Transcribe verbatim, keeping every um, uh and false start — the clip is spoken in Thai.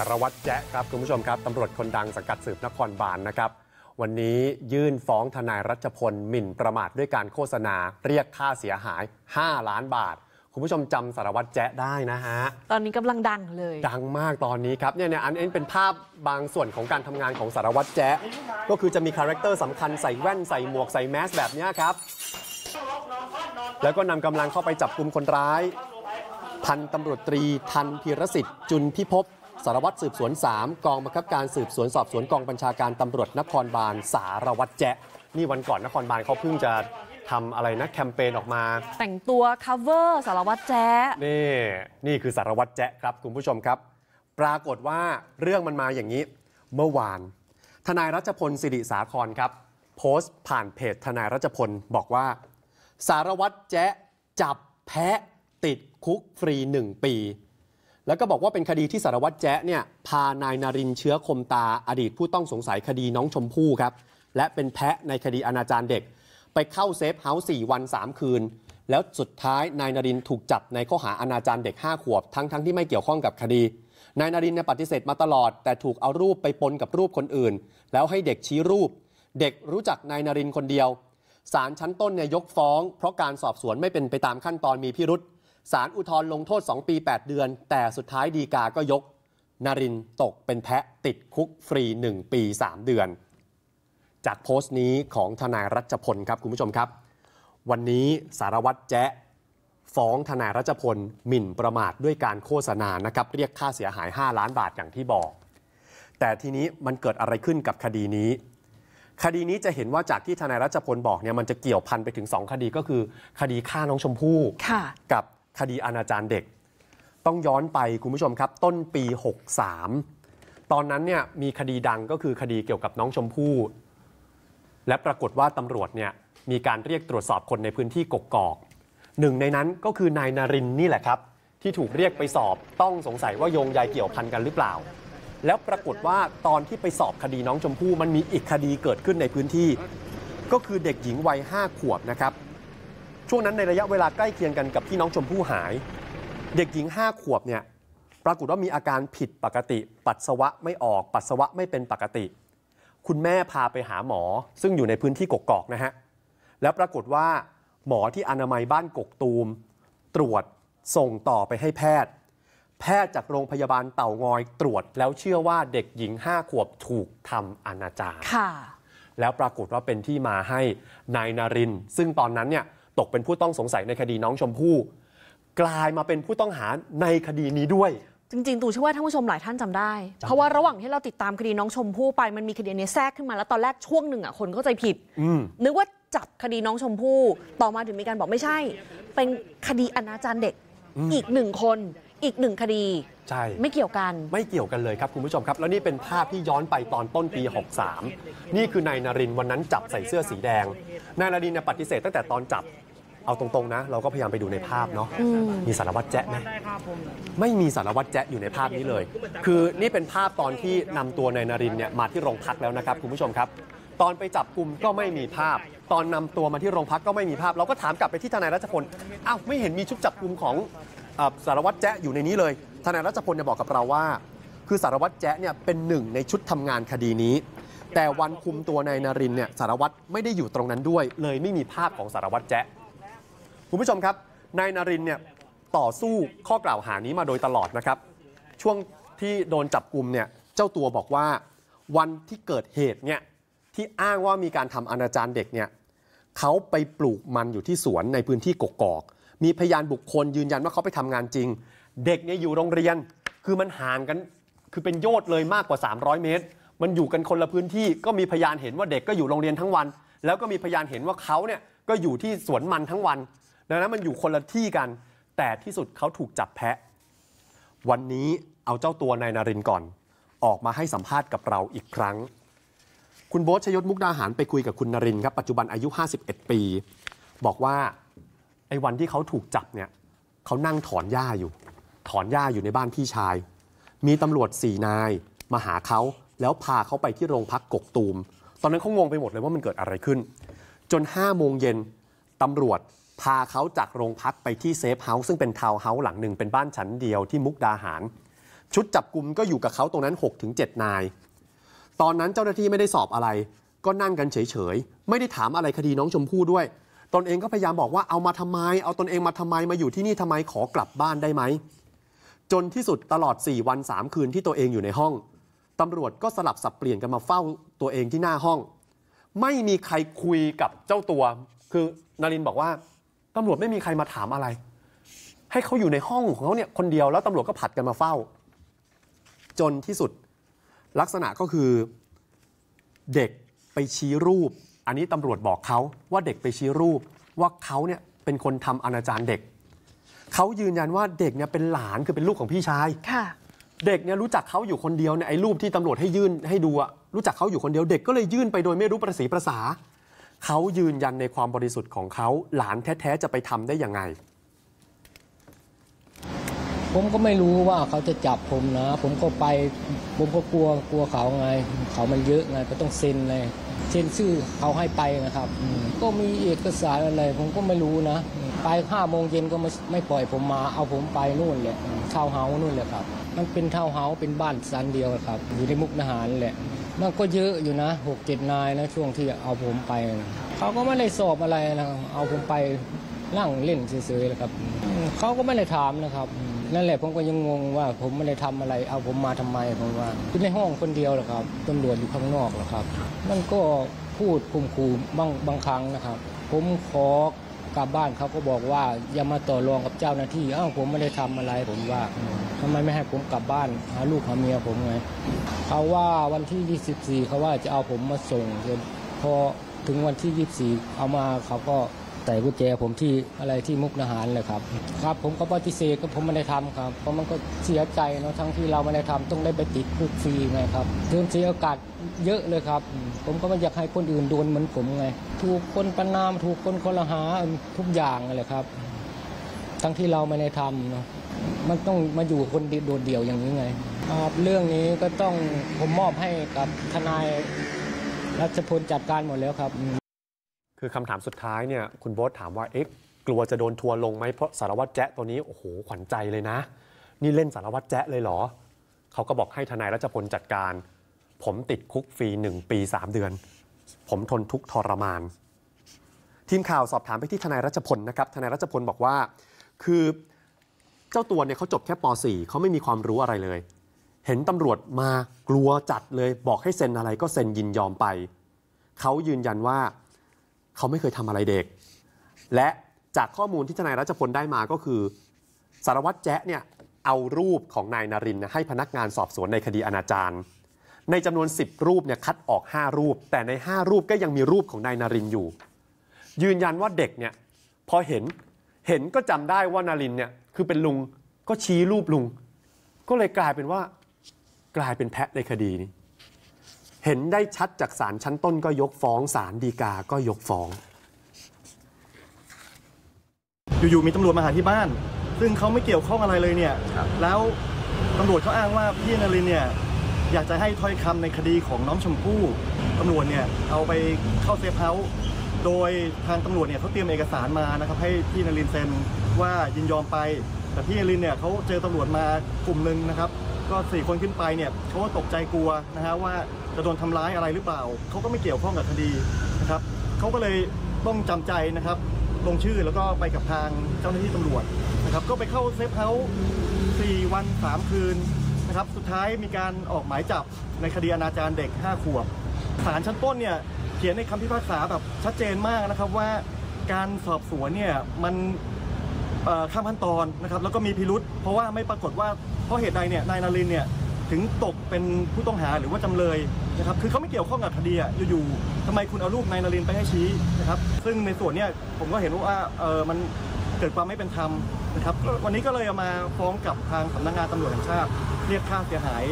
สารวัตรแจ๊ะครับคุณผู้ชมครับตำรวจคนดังสังกัดสืบนครบาลนะครับวันนี้ยื่นฟ้องทนายรัชพลหมิ่นประมาทด้วยการโฆษณาเรียกค่าเสียหายห้าล้านบาทคุณผู้ชมจำสารวัตรแจ๊ะได้นะฮะตอนนี้กำลังดังเลยดังมากตอนนี้ครับเนี่ยเนี่ยอันนี้เป็นภาพบางส่วนของการทำงานของสารวัตรแจ๊ะก็คือจะมีคาแรคเตอร์สำคัญใส่แว่นใส่หมวกใส่แมสแบบนี้ครับแล้วก็นำกำลังเข้าไปจับกุมคนร้ายพันตำรวจตรีทันพีรสิทธิ์จุนพิภพสารวัตรสืบสวนสามกองบังคับการสืบสวนสอบสวนกองบัญชาการตำรวจนครบาลสารวัตรแจ๊ะนี่วันก่อนนครบาลเขาเพิ่งจะทำอะไรนะแคมเปญออกมาแต่งตัว cover สารวัตรแจ๊ะนี่นี่คือสารวัตรแจ๊ะครับคุณผู้ชมครับปรากฏว่าเรื่องมันมาอย่างนี้เมื่อวานทนายรัชพลสิริสาครครับโพสต์ผ่านเพจทนายรัชพลบอกว่าสารวัตรแจ๊ะจับแพะติดคุกฟรีหนึ่งปีแล้วก็บอกว่าเป็นคดีที่สารวัตรแจ๊ะเนี่ยพานายนรินทร์เชื้อคมตาอดีตผู้ต้องสงสัยคดีน้องชมพู่ครับและเป็นแพะในคดีอนาจารเด็กไปเข้าเซฟเฮาส์สี่วันสามคืนแล้วสุดท้ายนายนรินทร์ถูกจับในข้อหาอนาจารเด็กห้าขวบทั้งทั้งที่ไม่เกี่ยวข้องกับคดีนายนรินทร์ปฏิเสธมาตลอดแต่ถูกเอารูปไปปนกับรูปคนอื่นแล้วให้เด็กชี้รูปเด็กรู้จักนายนรินทร์คนเดียวศาลชั้นต้นเนี่ยยกฟ้องเพราะการสอบสวนไม่เป็นไปตามขั้นตอนมีพิรุธศาลอุทธรณ์ลงโทษสองปีแปดเดือนแต่สุดท้ายฎีกาก็ยกนรินทร์ตกเป็นแพะติดคุกฟรีหนึ่งปีสามเดือนจากโพสต์นี้ของทนายรัชพลครับคุณผู้ชมครับวันนี้สารวัตรแจ๊ะฟ้องทนายรัชพลหมิ่นประมาทด้วยการโฆษณานะครับเรียกค่าเสียหายห้าล้านบาทอย่างที่บอกแต่ทีนี้มันเกิดอะไรขึ้นกับคดีนี้คดีนี้จะเห็นว่าจากที่ทนายรัชพลบอกเนี่ยมันจะเกี่ยวพันไปถึงสองคดีก็คือคดีฆ่าน้องชมพู่กับคดีอนาจารเด็กต้องย้อนไปคุณผู้ชมครับต้นปีหกสามตอนนั้นเนี่ยมีคดีดังก็คือคดีเกี่ยวกับน้องชมพู่และปรากฏว่าตำรวจเนี่ยมีการเรียกตรวจสอบคนในพื้นที่กกอกหนึ่งในนั้นก็คือนายนรินทร์นี่แหละครับที่ถูกเรียกไปสอบต้องสงสัยว่าโยงใยเกี่ยวพันกันหรือเปล่าแล้วปรากฏว่าตอนที่ไปสอบคดีน้องชมพู่มันมีอีกคดีเกิดขึ้นในพื้นที่ก็คือเด็กหญิงวัยห้าขวบนะครับช่วงนั้นในระยะเวลาใกล้เคียงกันกับที่น้องชมพู่หายเด็กหญิงห้าขวบเนี่ยปรากฏว่ามีอาการผิดปกติปัสสาวะไม่ออกปัสสาวะไม่เป็นปกติคุณแม่พาไปหาหมอซึ่งอยู่ในพื้นที่กกอกนะฮะแล้วปรากฏว่าหมอที่อนามัยบ้านกกตูมตรวจส่งต่อไปให้แพทย์แพทย์จากโรงพยาบาลเต่างอยตรวจแล้วเชื่อว่าเด็กหญิงห้าขวบถูกทำอนาจารค่ะแล้วปรากฏว่าเป็นที่มาให้นายนรินทร์ซึ่งตอนนั้นเนี่ยตกเป็นผู้ต้องสงสัยในคดีน้องชมพู่กลายมาเป็นผู้ต้องหาในคดีนี้ด้วยจริงๆตู่เชื่อว่าท่านผู้ชมหลายท่านจำได้เพราะว่าระหว่างที่เราติดตามคดีน้องชมพู่ไปมันมีคดีนี้แทรกขึ้นมาแล้วตอนแรกช่วงหนึ่งอ่ะคนเข้าใจผิดนึกว่าจับคดีน้องชมพู่ต่อมาถึงมีการบอกไม่ใช่เป็นคดีอนาจารเด็กอีกหนึ่งคนอีกหนึ่งคดีใช่ไม่เกี่ยวกันไม่เกี่ยวกันเลยครับคุณผู้ชมครับแล้วนี่เป็นภาพที่ย้อนไปตอนต้นปีหกสามนี่คือนายนรินทร์วันนั้นจับใส่เสื้อสีแดงนายนรินทร์ปฏิเสธตั้งแต่ตอนจับเอาตรงๆนะเราก็พยายามไปดูในภาพเนาะมีสารวัตรแจ๊ะไหมไม่มีสารวัตรแจ๊ะอยู่ในภาพนี้เลยคือนี่เป็นภาพตอนที่นำตัวนายนรินทร์เนี่ยมาที่โรงพักแล้วนะครับคุณผู้ชมครับตอนไปจับกลุ่มก็ไม่มีภาพตอนนำตัวมาที่โรงพักก็ไม่มีภาพเราก็ถามกลับไปที่ทนายรัชพลอ้าวไม่เห็นมีชุดจับกลุ่มของสารวัตรแจ๊ะอยู่ในนี้เลยทนายรัชพลเนี่ยบอกกับเราว่าคือสารวัตรแจ๊ะเนี่ยเป็นหนึ่งในชุดทำงานคดีนี้แต่วันคุมตัวนายนรินทร์เนี่ยสารวัตรไม่ได้อยู่ตรงนั้นด้วยเลยไม่มีภาพของสารวัตรแจ๊ะคุณผู้ชมครับนายนรินทร์เนี่ยต่อสู้ข้อกล่าวหานี้มาโดยตลอดนะครับช่วงที่โดนจับกุมเนี่ยเจ้าตัวบอกว่าวันที่เกิดเหตุเนี่ยที่อ้างว่ามีการทำอนาจารเด็กเนี่ยเขาไปปลูกมันอยู่ที่สวนในพื้นที่กกอกมีพยานบุคคลยืนยันว่าเขาไปทำงานจริงเด็กเนี่ยอยู่โรงเรียนคือมันห่างกันคือเป็นโยชน์เลยมากกว่าสามร้อยเมตรมันอยู่กันคนละพื้นที่ก็มีพยานเห็นว่าเด็กก็อยู่โรงเรียนทั้งวันแล้วก็มีพยานเห็นว่าเขาเนี่ยก็อยู่ที่สวนมันทั้งวันดังนั้นมันอยู่คนละที่กันแต่ที่สุดเขาถูกจับแพะวันนี้เอาเจ้าตัวนายนรินทร์ก่อนออกมาให้สัมภาษณ์กับเราอีกครั้งคุณโบ๊ทชยศมุกดาหารไปคุยกับคุณนรินทร์ครับปัจจุบันอายุห้าสิบเอ็ดปีบอกว่าไอ้วันที่เขาถูกจับเนี่ยเขานั่งถอนหญ้าอยู่ถอนหญ้าอยู่ในบ้านพี่ชายมีตำรวจสี่นายมาหาเขาแล้วพาเขาไปที่โรงพักกกตูมตอนนั้นเขางงไปหมดเลยว่ามันเกิดอะไรขึ้นจนห้าโมงเย็นตำรวจพาเขาจากโรงพักไปที่เซฟเฮาส์ซึ่งเป็นทาวน์เฮาส์หลังหนึ่งเป็นบ้านชั้นเดียวที่มุกดาหาร ชุดจับกุมก็อยู่กับเขาตรงนั้น หกถึงเจ็ด นายตอนนั้นเจ้าหน้าที่ไม่ได้สอบอะไรก็นั่งกันเฉยๆไม่ได้ถามอะไรคดีน้องชมพู่ด้วยตนเองก็พยายามบอกว่าเอามาทำไมเอาตนเองมาทำไมมาอยู่ที่นี่ทำไมขอกลับบ้านได้ไหมจนที่สุดตลอดสี่วันสามคืนที่ตัวเองอยู่ในห้องตำรวจก็สลับสับเปลี่ยนกันมาเฝ้าตัวเองที่หน้าห้องไม่มีใครคุยกับเจ้าตัวคือนารินบอกว่าตำรวจไม่มีใครมาถามอะไรให้เขาอยู่ในห้องของเขาเนี่ยคนเดียวแล้วตำรวจก็ผัดกันมาเฝ้าจนที่สุดลักษณะก็คือเด็กไปชี้รูปอันนี้ตำรวจบอกเขาว่าเด็กไปชี้รูปว่าเขาเนี่ยเป็นคนทำอนาจารเด็กเขายืนยันว่าเด็กเนี่ยเป็นหลานคือเป็นลูกของพี่ชายเด็กเนี่ยรู้จักเขาอยู่คนเดียวเนี่ยไอ้รูปที่ตำรวจให้ยื่นให้ดูอะรู้จักเขาอยู่คนเดียวเด็กก็เลยยื่นไปโดยไม่รู้ประสีประสาเขายืนยันในความบริสุทธิ์ของเขาหลานแท้ๆจะไปทำได้ยังไงผมก็ไม่รู้ว่าเขาจะจับผมนะผมก็ไปผมก็กลัวกลัวเขาไงเขามันเยอะไงก็ต้องเซ็นเลยเซ็นชื่อเขาให้ไปนะครับก็มีเอกสารอะไรผมก็ไม่รู้นะไปห้าโมงเย็นก็ไม่ไม่ปล่อยผมมาเอาผมไปนู่นแหละเช่าเฮานู่นแหละครับมันเป็นเช่าเฮาเป็นบ้านชั้นเดียวครับอยู่ในมุกดาหารแหละมันก็เยอะอยู่นะหกเจ็ดนายนะช่วงที่เอาผมไปเขาก็ไม่ได้สอบอะไรนะเอาผมไปนั่งเล่นเฉยๆเลยครับเขาก็ไม่ได้ถามนะครับนั่นแหละผมก็ยังงงว่าผมไม่ได้ทำอะไรเอาผมมาทำไมผมว่าอยู่ในห้องคนเดียวเหรอครับตำรวจอยู่ข้างนอกเหรอครับมันก็พูดข่มขู่บางบางครั้งนะครับผมขอกลับบ้านเขาก็บอกว่าอย่ามาต่อรองกับเจ้าหน้าที่อ้าวผมไม่ได้ทำอะไรผมว่าทำไมไม่ให้ผมกลับบ้านหาลูกหาเมียผมไงเขาว่าวันที่ยี่สิบสี่เขาว่าจะเอาผมมาส่งพอถึงวันที่ยี่สิบสี่เอามาเขาก็ใส่กุญแจผมที่อะไรที่มุกดาหารเลยครับครับผมก็ปฏิเสธก็ผมไม่ได้ทำครับเพราะมันก็เสียใจเนาะทั้งที่เราไม่ได้ทำต้องได้ไปติดคุกฟรีไงครับโดนเสียโอกาสเยอะเลยครับผมก็ไม่อยากให้คนอื่นโดนเหมือนผมไงถูกคนประณามถูกคนคลหาทุกอย่างเลยครับทั้งที่เราไม่ได้ทำเนาะมันต้องมาอยู่คนโดดเดี่ยวอย่างนี้ไงครับเรื่องนี้ก็ต้องผมมอบให้กับทนายรัชพลจัดการหมดแล้วครับคือคำถามสุดท้ายเนี่ยคุณโบ๊ทถามว่าเอ๊ะกลัวจะโดนทัวลงไหมเพราะสารวัตรแจ๊ะตัวนี้โอ้โหขวัญใจเลยนะนี่เล่นสารวัตรแจ๊ะเลยเหรอเขาก็บอกให้ทนายรัชพลจัดการผมติดคุกฟรีหนึ่งปีสามเดือนผมทนทุกทรมานทีมข่าวสอบถามไปที่ทนายรัชพลนะครับทนายรัชพลบอกว่าคือเจ้าตัวเนี่ยเขาจบแค่ป สี่ เขาไม่มีความรู้อะไรเลยเห็นตำรวจมากลัวจัดเลยบอกให้เซ็นอะไรก็เซ็นยินยอมไปเขายืนยันว่าเขาไม่เคยทำอะไรเด็กและจากข้อมูลที่ทนายรัชพลได้มาก็คือสารวัตรแจ๊ะเนี่ยเอารูปของนายนรินให้พนักงานสอบสวนในคดีอนาจารในจำนวนสิบรูปเนี่ยคัดออกห้ารูปแต่ในห้ารูปก็ยังมีรูปของนายนรินอยู่ยืนยันว่าเด็กเนี่ยพอเห็นเห็นก็จำได้ว่านรินเนี่ยคือเป็นลุงก็ชี้รูปลุงก็เลยกลายเป็นว่ากลายเป็นแพะในคดีนี้เห็นได้ชัดจากศาลชั้นต้นก็ยกฟ้องศาลฎีกาก็ยกฟ้องอยู่ๆมีตำรวจมาหาที่บ้านซึ่งเขาไม่เกี่ยวข้องอะไรเลยเนี่ยแล้วตำรวจเขาอ้างว่าพี่นรินเนี่ยอยากจะให้ถ้อยคำในคดีของน้องชมพู่ตำรวจเนี่ยเอาไปเข้าเซฟเฮาส์โดยทางตำรวจเนี่ยเขาเตรียมเอกสารมานะครับให้พี่นรินเซ็นว่ายินยอมไปแต่พี่นรินเนี่ยเขาเจอตำรวจมากลุ่มหนึ่งนะครับก็สี่คนขึ้นไปเนี่ยเขาก็ตกใจกลัวนะฮะว่าจะโดนทำร้ายอะไรหรือเปล่าเขาก็ไม่เกี่ยวข้องกับคดีนะครับเขาก็เลยต้องจำใจนะครับลงชื่อแล้วก็ไปกับทางเจ้าหน้าที่ตำรวจนะครับก็ไปเข้าเซฟเฮาส์สี่วันสามคืนนะครับสุดท้ายมีการออกหมายจับในคดีอนาจารเด็กห้าขวบศาลชั้นต้นเนี่ยเขียนในคำพิพากษาแบบชัดเจนมากนะครับว่าการสอบสวนเนี่ยมันข้ามขั้นตอนนะครับแล้วก็มีพิรุธเพราะว่าไม่ปรากฏว่าเพราะเหตุใดเนี่ยนายนรินเนี่ยถึงตกเป็นผู้ต้องหาหรือว่าจำเลยนะครับคือเขาไม่เกี่ยวข้องกับคดีอ่ะอยู่ๆทำไมคุณเอารูปนายนรินไปให้ชี้นะครับซึ่งในส่วนเนี้ยผมก็เห็นว่าเออมันเกิดความไม่เป็นธรรมนะครับวันนี้ก็เลยเอามาฟ้องกับทางสำนักงานตำรวจแห่งชาติเรียกค่าเสียหาย